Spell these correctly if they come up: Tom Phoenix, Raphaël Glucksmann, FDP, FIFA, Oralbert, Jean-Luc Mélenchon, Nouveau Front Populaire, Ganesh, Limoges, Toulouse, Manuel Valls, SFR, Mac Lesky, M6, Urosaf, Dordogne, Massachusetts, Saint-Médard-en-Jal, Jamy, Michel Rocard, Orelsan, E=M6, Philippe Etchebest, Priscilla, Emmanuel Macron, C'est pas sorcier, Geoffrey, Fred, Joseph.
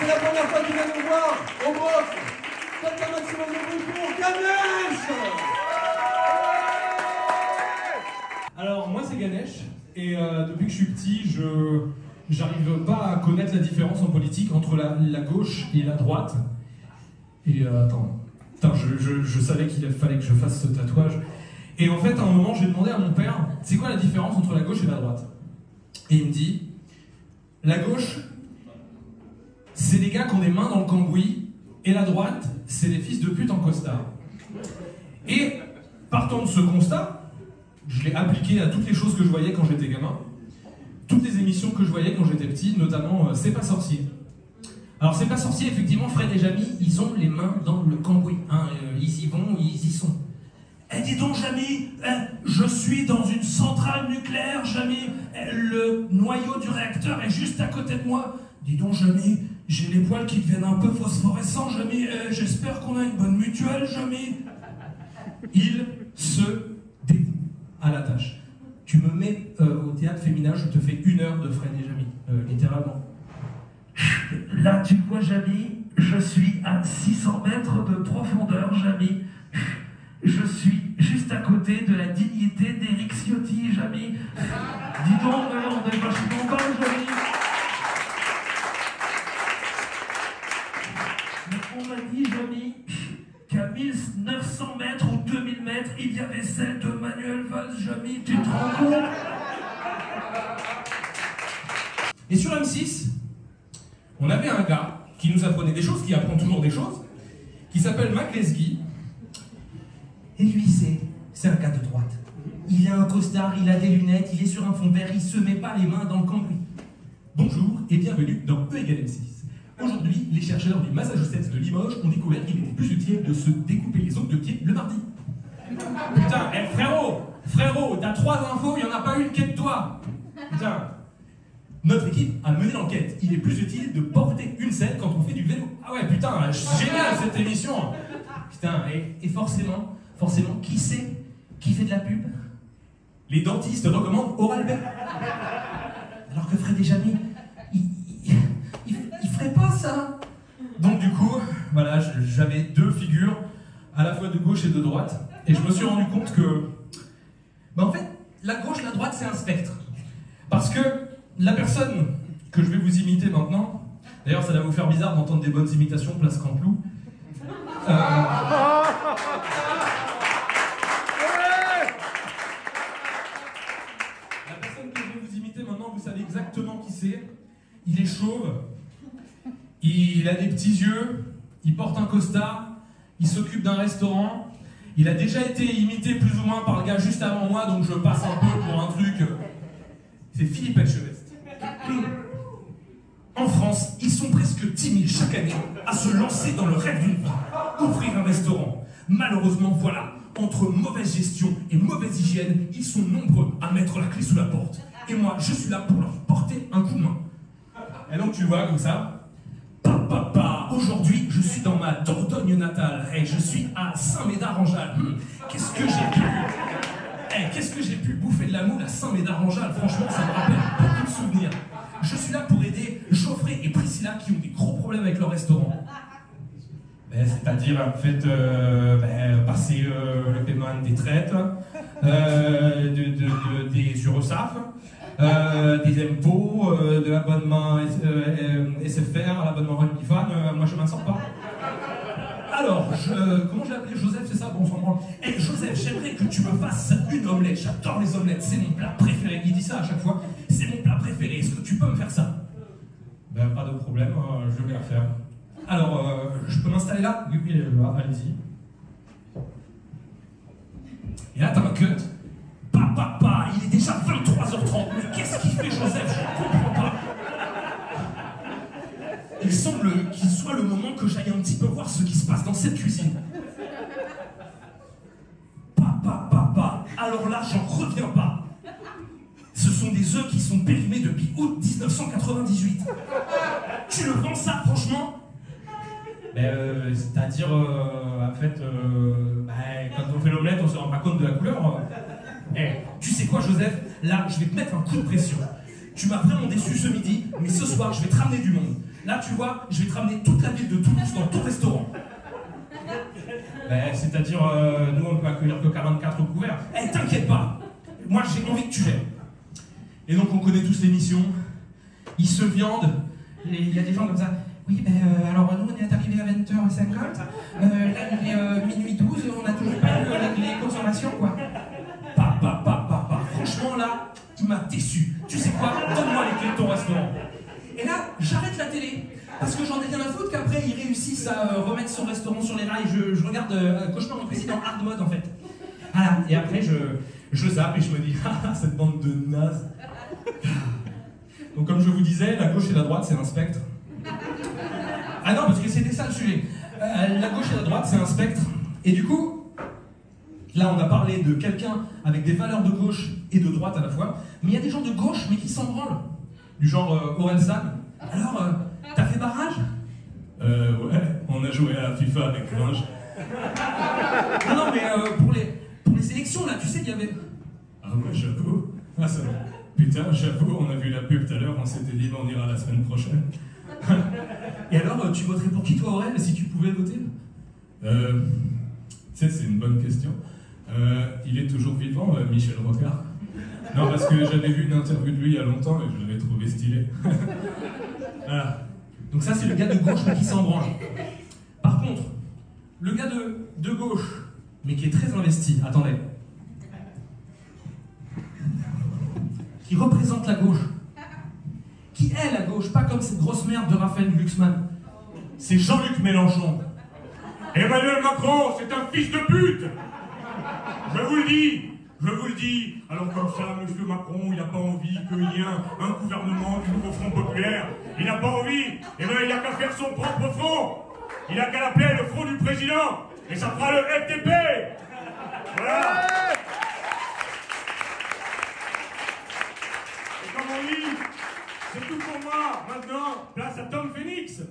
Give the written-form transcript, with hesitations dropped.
C'est la première fois qu'il vient nous voir au Broc. Faites un maximum de bruit pour Ganesh. Alors, moi, c'est Ganesh. Et depuis que je suis petit, j'arrive pas à connaître la différence en politique entre la gauche et la droite. Et attends, je savais qu'il fallait que je fasse ce tatouage. Et en fait, à un moment, j'ai demandé à mon père, c'est quoi la différence entre la gauche et la droite? Et il me dit, la gauche, c'est les gars qui ont les mains dans le cambouis, et la droite, c'est les fils de pute en costard. Et partant de ce constat, je l'ai appliqué à toutes les choses que je voyais quand j'étais gamin, toutes les émissions que je voyais quand j'étais petit, notamment C'est pas sorcier. Alors C'est pas sorcier, effectivement, Fred et Jamy, ils ont les mains dans le cambouis, hein, ils y vont, ils y sont. Eh, dis donc, Jamy, je suis dans une centrale nucléaire, Jamy. Le noyau du réacteur est juste à côté de moi. Dis donc, Jamy, j'ai les poils qui deviennent un peu phosphorescents, Jamy. J'espère qu'on a une bonne mutuelle, Jamy. Il se dévoue à la tâche. Tu me mets au théâtre féminin, je te fais 1 heure de Fred et Jamy, littéralement. Là, tu vois, Jamy, je suis à 600 mètres de profondeur, Jamy. Je suis juste à côté de la dignité d'Éric Ciotti, Jamy. Dis donc, on est vachement pas, Jamy. On m'a dit, Jamy, qu'à 1900 mètres ou 2000 mètres, il y avait celle de Manuel Valls, Jamy. Tu te rends compte? Et sur M6, on avait un gars qui nous apprenait des choses, qui apprend toujours des choses, qui s'appelle Mac Lesky. Et lui, c'est un gars de droite. Il a un costard, il a des lunettes, il est sur un fond vert, il se met pas les mains dans le cambouis. Bonjour et bienvenue dans E=M6. Aujourd'hui, les chercheurs du Massachusetts de Limoges ont découvert qu'il était plus utile de se découper les ongles de pied le mardi. Putain, hé, frérot, t'as 3 infos, il n'y en a pas une qui est de toi. Putain. Notre équipe a mené l'enquête. Il est plus utile de porter une selle quand on fait du vélo. Ah ouais, putain, génial cette émission. Putain, et forcément, qui sait qui fait de la pub? Les dentistes recommandent Oralbert. Alors que Fred et Jamy, ils feraient pas ça. Donc du coup, voilà, j'avais 2 figures, à la fois de gauche et de droite, et je me suis rendu compte que, en fait, la gauche, la droite, c'est un spectre. Parce que la personne que je vais vous imiter maintenant, d'ailleurs ça va vous faire bizarre d'entendre des bonnes imitations place Camplou. Exactement qui c'est. Il est chauve, il a des petits yeux, il porte un costard, il s'occupe d'un restaurant, il a déjà été imité plus ou moins par le gars juste avant moi, donc je passe un peu pour un truc. C'est Philippe Etchebest. En France, ils sont presque 10 000 chaque année à se lancer dans le rêve d'une vie, ouvrir un restaurant. Malheureusement, voilà, entre mauvaise gestion et mauvaise hygiène, ils sont nombreux à mettre la clé sous la porte. Et moi, je suis là pour leur porter un coup de main. Et donc, tu vois, comme ça. Papa, aujourd'hui, je suis dans ma Dordogne natale. Et je suis à Saint-Médard-en-Jal. Qu'est-ce que j'ai pu... qu'est-ce que j'ai pu bouffer de la moule à Saint-Médard-en-Jal? Franchement, ça me rappelle beaucoup de souvenirs. Je suis là pour aider Geoffrey et Priscilla qui ont des gros problèmes avec leur restaurant. C'est-à-dire, en fait, passer le paiement des traites, des Urosaf, des impôts, de l'abonnement SFR à l'abonnement Orelsan, moi je m'en sors pas. Alors, comment j'ai appelé Joseph, c'est ça? Bon, on s'en branle. Hey, Joseph, j'aimerais que tu me fasses une omelette, j'adore les omelettes, c'est mon plat préféré. Il dit ça à chaque fois, c'est mon plat préféré, est-ce que tu peux me faire ça? Ben, pas de problème, je vais la faire. Alors, je peux m'installer là? Oui, là, allez-y. Et là, t'as un cut. Papa, il est déjà 23h30, mais qu'est-ce qu'il fait, Joseph? Je ne comprends pas. Il semble qu'il soit le moment que j'aille un petit peu voir ce qui se passe dans cette cuisine. Papa, alors là, j'en reviens pas. Ce sont des œufs qui sont périmés depuis août 1998. Tu le vends ça, franchement? C'est-à-dire, en fait, quand on fait l'omelette, on se rend pas compte de la couleur. Tu sais quoi, Joseph? Là, je vais te mettre un coup de pression. Tu m'as vraiment déçu ce midi, mais ce soir, je vais te ramener du monde. Là, tu vois, je vais te ramener toute la ville de Toulouse dans tout restaurant. Ben, c'est-à-dire, nous, on peut accueillir que 44 couverts. Eh, hey, t'inquiète pas. Moi, j'ai envie que tu gères. Et donc, on connaît tous l'émission. Ils se viandent. Il y a des gens comme ça. Oui, ben, alors, nous, on est arrivés à 20h50. Là, il est minuit 12. On n'a toujours pas les consommations, quoi. Pas. Franchement, là, tu m'as déçu. Tu sais quoi? Donne-moi les clés de ton restaurant. Et là, j'arrête la télé, parce que j'en ai rien à foutre qu'après ils réussissent à remettre son restaurant sur les rails. Je regarde Cauchemar en président hard mode en fait. Voilà, et après je zappe et je me dis, ah, cette bande de nazes. Donc comme je vous disais, la gauche et la droite c'est un spectre. Ah non, parce que c'était ça le sujet. La gauche et la droite c'est un spectre. Et du coup, là on a parlé de quelqu'un avec des valeurs de gauche et de droite à la fois, mais il y a des gens de gauche mais qui s'en branlent. Du genre Orelsan. Alors, t'as fait barrage? Ouais, on a joué à FIFA avec Grange. Ah non, mais pour les sélections, là, tu sais qu'il y avait... Ah ouais, j'avoue. Ah, ça... Putain, j'avoue, on a vu la pub tout à l'heure, on s'était dit, on ira la semaine prochaine. Et alors, tu voterais pour qui, toi, Aurel, si tu pouvais voter? Tu sais, c'est une bonne question. Il est toujours vivant, Michel Rocard? Non, parce que j'avais vu une interview de lui il y a longtemps et je l'avais trouvé stylé. Voilà. Donc ça, c'est le gars de gauche qui s'en branle. Par contre, le gars de gauche, mais qui est très investi, attendez, qui représente la gauche, qui est la gauche, pas comme cette grosse merde de Raphaël Glucksmann, c'est Jean-Luc Mélenchon. Emmanuel Macron, c'est un fils de pute! Je vous le dis! Je vous le dis, alors comme ça, monsieur Macron, il n'a pas envie qu'il y ait un gouvernement du Nouveau Front Populaire. Il n'a pas envie, et eh ben il n'a qu'à faire son propre front. Il n'a qu'à l'appeler le front du président, et ça fera le FDP. Voilà. Et comme on dit, c'est tout pour moi, maintenant, place à Tom Phoenix.